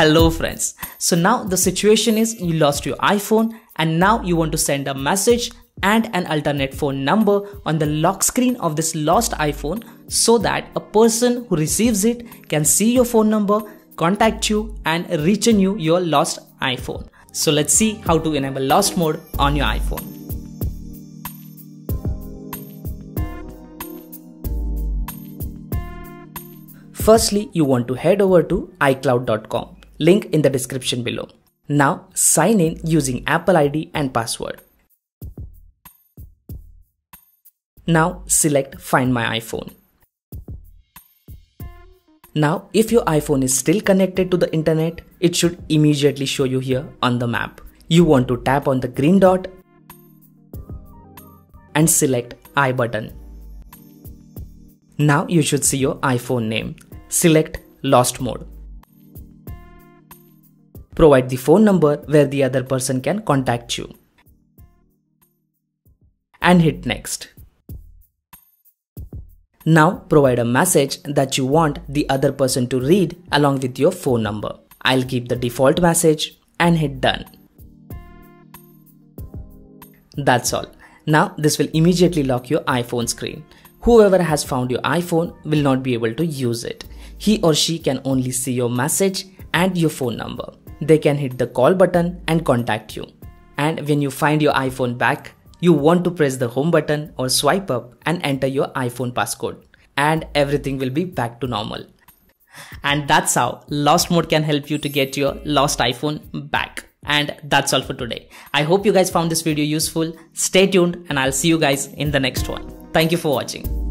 Hello friends. So now the situation is you lost your iPhone and now you want to send a message and an alternate phone number on the lock screen of this lost iPhone so that a person who receives it can see your phone number, contact you and return you your lost iPhone. So let's see how to enable Lost Mode on your iPhone. Firstly, you want to head over to iCloud.com, link in the description below. Now sign in using Apple ID and password. Now select Find My iPhone. Now if your iPhone is still connected to the internet, it should immediately show you here on the map. You want to tap on the green dot and select I button. Now you should see your iPhone name. Select Lost Mode. Provide the phone number where the other person can contact you. And hit next. Now provide a message that you want the other person to read along with your phone number. I'll keep the default message and hit done. That's all. Now this will immediately lock your iPhone screen. Whoever has found your iPhone will not be able to use it. He or she can only see your message and your phone number. They can hit the call button and contact you. And when you find your iPhone back, you want to press the home button or swipe up and enter your iPhone passcode, and everything will be back to normal. And that's how Lost Mode can help you to get your lost iPhone back. And that's all for today. I hope you guys found this video useful. Stay tuned and I'll see you guys in the next one. Thank you for watching.